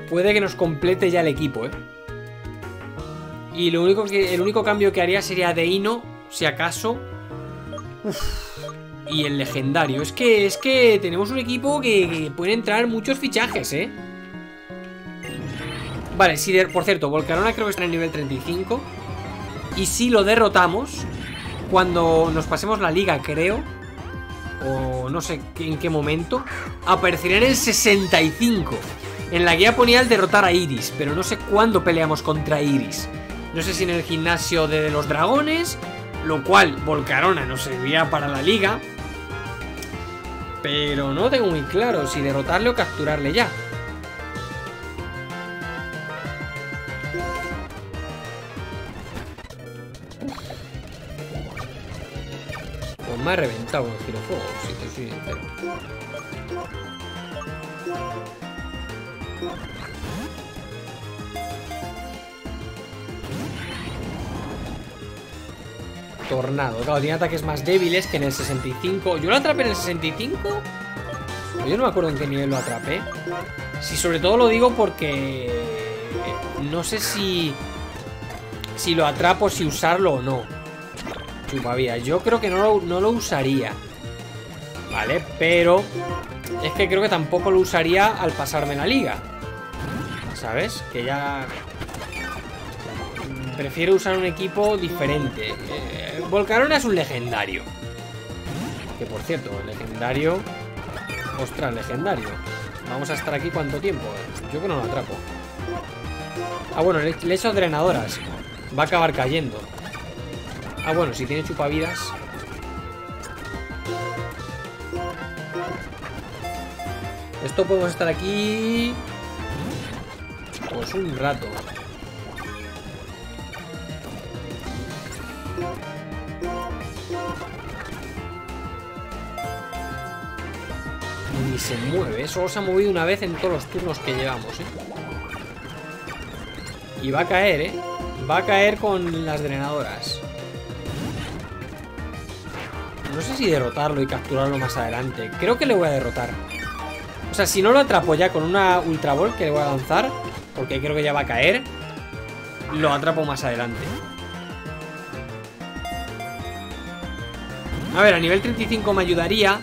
puede que nos complete ya el equipo, ¿eh? Y lo único que, el único cambio que haría sería Deino, si acaso. Uf. Y el legendario, es que tenemos un equipo que pueden entrar muchos fichajes, ¿eh? Vale, si por cierto, Volcarona creo que está en el nivel 35. Y si lo derrotamos, cuando nos pasemos la liga, creo, o no sé en qué momento, aparecerá en el 65. En la guía ponía el derrotar a Iris, pero no sé cuándo peleamos contra Iris. No sé si en el gimnasio de los dragones, lo cual Volcarona nos servirá para la liga. Pero no tengo muy claro si derrotarle o capturarle ya. Pues me ha reventado el girofuego, si te soy sincero. Tornado, claro, tiene ataques más débiles que en el 65. ¿Yo lo atrapé en el 65? Yo no me acuerdo en qué nivel lo atrapé. Si sobre todo lo digo porque no sé si lo atrapo, si usarlo o no. Chupavía, yo creo que no lo usaría. Vale, pero es que creo que tampoco lo usaría al pasarme la liga, ¿sabes? Que ya... Prefiero usar un equipo diferente. Volcarona es un legendario. Que por cierto, el legendario... Ostras, legendario. Vamos a estar aquí cuánto tiempo. Yo que no lo atrapo. Ah, bueno, le he hecho drenadoras. Va a acabar cayendo. Ah, bueno, si tiene chupavidas. Esto podemos estar aquí... Pues un rato. Ni se mueve, solo se ha movido una vez en todos los turnos que llevamos, ¿eh? Y va a caer, ¿eh? Va a caer con las drenadoras. No sé si derrotarlo y capturarlo más adelante. Creo que le voy a derrotar. O sea, si no lo atrapo ya con una Ultra Ball que le voy a lanzar, porque creo que ya va a caer, lo atrapo más adelante. A ver, a nivel 35 me ayudaría,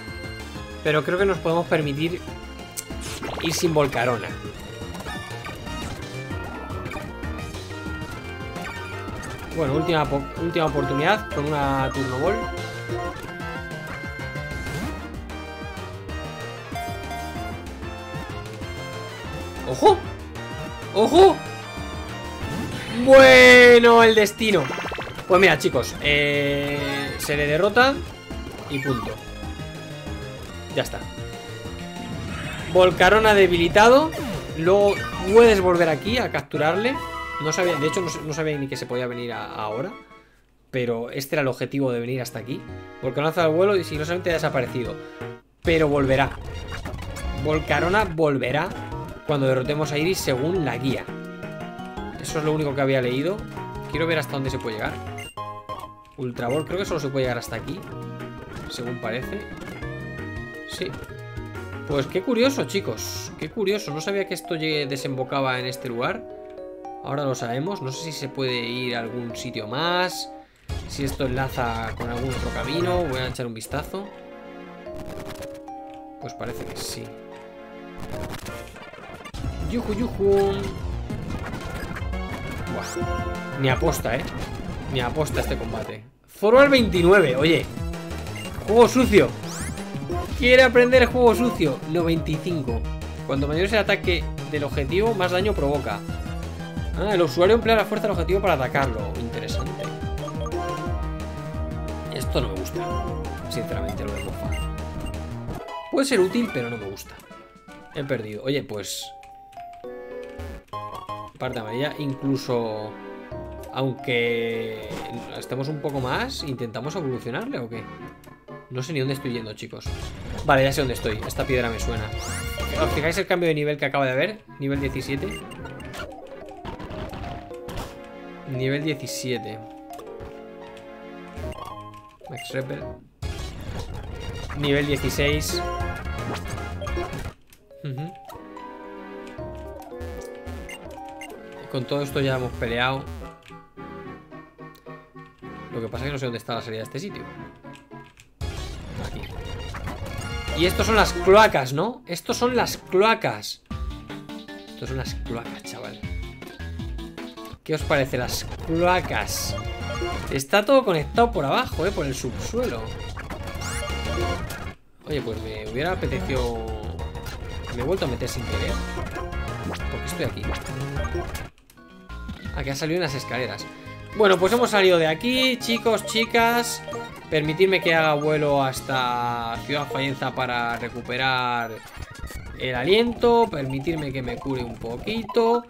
pero creo que nos podemos permitir ir sin Volcarona. Bueno, última oportunidad con una turno ball. ¡Ojo! ¡Ojo! Bueno, el destino. Pues mira, chicos, se le derrota y punto. Ya está. Volcarón ha debilitado. Luego puedes volver aquí a capturarle. No sabía, de hecho no sabía ni que se podía venir ahora. Pero este era el objetivo de venir hasta aquí. Volcaronazo al vuelo y sigilosamente ha desaparecido. Pero volverá. Volcarona volverá cuando derrotemos a Iris según la guía. Eso es lo único que había leído. Quiero ver hasta dónde se puede llegar. Ultrabol, creo que solo se puede llegar hasta aquí, según parece. Sí. Pues qué curioso, chicos. Qué curioso. No sabía que esto desembocaba en este lugar. Ahora lo sabemos. No sé si se puede ir a algún sitio más. Si esto enlaza con algún otro camino. Voy a echar un vistazo. Pues parece que sí. Yuju, yuju. Buah. Ni aposta, ¿eh? Ni aposta este combate. Forward 29, oye. Juego sucio. Quiere aprender el juego sucio. 95. Cuanto mayor es el ataque del objetivo, más daño provoca. Ah, el usuario emplea la fuerza del objetivo para atacarlo. Interesante. Esto no me gusta. Sinceramente, lo de mofa. Puede ser útil, pero no me gusta. He perdido. Oye, pues... Parte amarilla, incluso... Aunque... estemos un poco más, ¿intentamos evolucionarle o qué? No sé ni dónde estoy yendo, chicos. Vale, ya sé dónde estoy. Esta piedra me suena. ¿Os fijáis el cambio de nivel que acaba de haber? Nivel 17. Nivel 17. Max Repel. Nivel 16. Con todo esto ya hemos peleado. Lo que pasa es que no sé dónde está la salida de este sitio. Aquí. Y estos son las cloacas, ¿no? Estos son las cloacas. Estos son las cloacas, chaval. ¿Qué os parece las cloacas? Está todo conectado por abajo, por el subsuelo. Oye, pues me hubiera apetecido... Me he vuelto a meter sin querer. Porque estoy aquí. Ah, que ha salido en las escaleras. Bueno, pues hemos salido de aquí, chicos, chicas. Permitidme que haga vuelo hasta Ciudad Faenza para recuperar el aliento. Permitidme que me cure un poquito.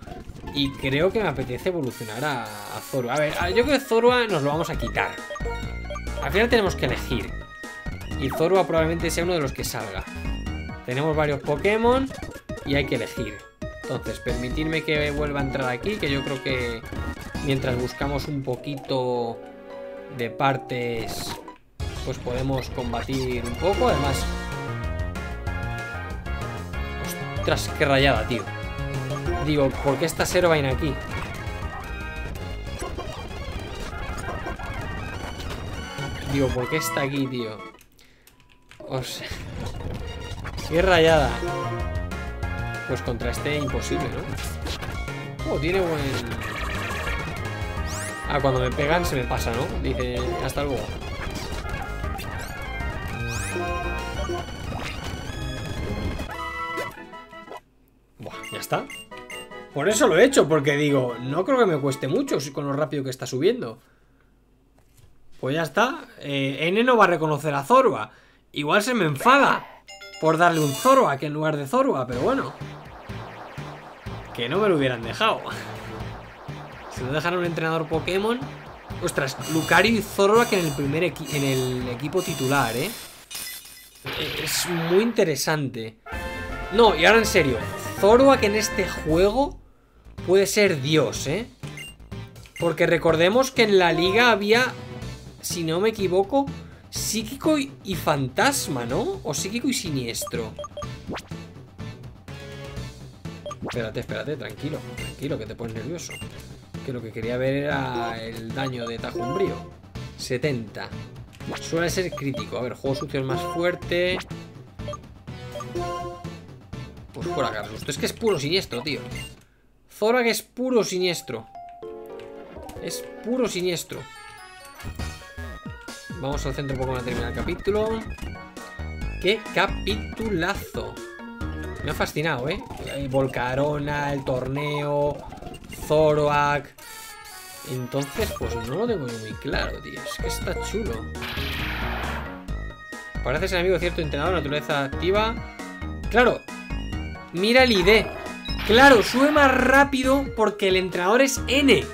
Y creo que me apetece evolucionar a Zorua. A ver, yo creo que Zorua nos lo vamos a quitar. Al final tenemos que elegir. Y Zorua probablemente sea uno de los que salga. Tenemos varios Pokémon y hay que elegir. Entonces, permitidme que vuelva a entrar aquí. Que yo creo que mientras buscamos un poquito de partes... Pues podemos combatir un poco. Además... Ostras, qué rayada, tío. Digo, ¿por qué está Servine aquí? Digo, ¿por qué está aquí, tío? O sea... qué rayada. Pues contra este imposible, ¿no? Oh, tiene buen... Ah, cuando me pegan se me pasa, ¿no? Dice, hasta luego. Buah, ya está. Por eso lo he hecho, porque digo, no creo que me cueste mucho con lo rápido que está subiendo. Pues ya está. N no va a reconocer a Zorua. Igual se me enfada por darle un Zorua que en lugar de Zorua, pero bueno. Que no me lo hubieran dejado. Se lo dejaron un entrenador Pokémon. Ostras, Lucario y Zorua que en el equipo titular, ¿eh? Es muy interesante. No, y ahora en serio, Zorua que en este juego puede ser Dios, ¿eh? Porque recordemos que en la liga había, si no me equivoco, psíquico y fantasma, ¿no? O psíquico y siniestro. Espérate, espérate, tranquilo. Tranquilo, que te pones nervioso. Que lo que quería ver era el daño de Tajumbrío. 70. Suele ser crítico. A ver, juego sucio es más fuerte. Pues fuera, Carlos. Es que es puro siniestro, tío. Zorua que es puro siniestro. Es puro siniestro. Vamos al centro Pokémon a terminar el capítulo. ¡Qué capitulazo! Me ha fascinado, ¿eh? El Volcarona, el torneo, Zoroark. Entonces, pues no lo tengo muy claro, tío. Es que está chulo. Parece ser amigo de cierto entrenador, naturaleza activa. Claro, mira el ID. Claro, sube más rápido porque el entrenador es N.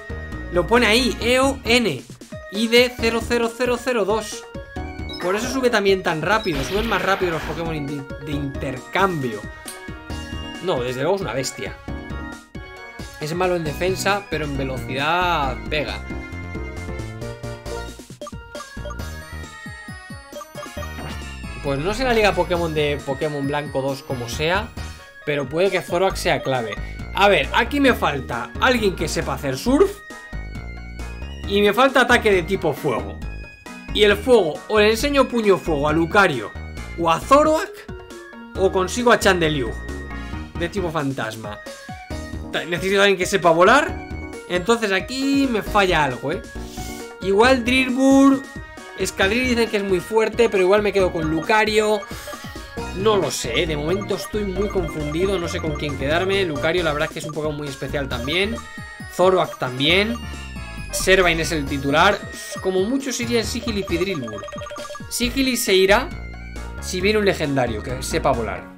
Lo pone ahí, EON. ID 00002. Por eso sube también tan rápido. Suben más rápido los Pokémon de intercambio. No, desde luego es una bestia. Es malo en defensa, pero en velocidad pega. Pues no sé la liga Pokémon de Pokémon Blanco 2 como sea, pero puede que Zoroark sea clave. A ver, aquí me falta alguien que sepa hacer surf. Y me falta ataque de tipo fuego. Y el fuego, o le enseño puño fuego a Lucario o a Zoroark, o consigo a Chandelure de tipo fantasma. Necesito a alguien que sepa volar. Entonces aquí me falla algo, ¿eh? Igual Drillbur, Escaldar dicen que es muy fuerte, pero igual me quedo con Lucario. No lo sé, de momento estoy muy confundido. No sé con quién quedarme. Lucario la verdad es que es un Pokémon muy especial también. Zoroark también. Servine es el titular. Como muchos irían Sigilyph y Drillbur. Sigilyph se irá si viene un legendario que sepa volar.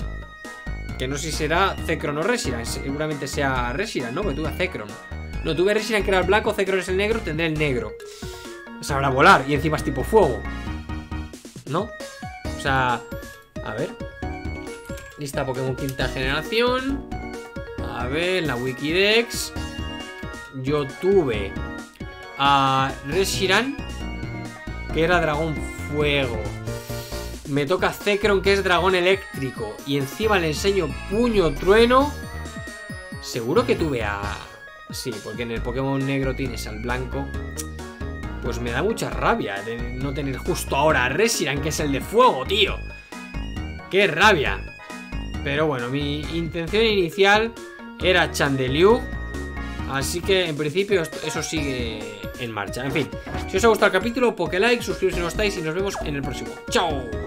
Que no sé si será Zekron o Reshiram. Seguramente sea Reshiram, ¿no? Porque tuve a Zekron. No, tuve Reshiram que era el blanco, Zekron es el negro, tendré el negro. Sabrá volar y encima es tipo fuego, ¿no? O sea, a ver. Lista Pokémon quinta generación. A ver, la Wikidex. Yo tuve a Reshiram, que era dragón fuego. Me toca Zekron, que es dragón eléctrico. Y encima le enseño puño trueno. Seguro que tuve a... Sí, porque en el Pokémon negro tienes al blanco. Pues me da mucha rabia de no tener justo ahora a Reshiram, que es el de fuego, tío. ¡Qué rabia! Pero bueno, mi intención inicial era Chandelure. Así que en principio eso sigue en marcha. En fin, si os ha gustado el capítulo, Poké like, suscribiros si no estáis y nos vemos en el próximo. ¡Chao!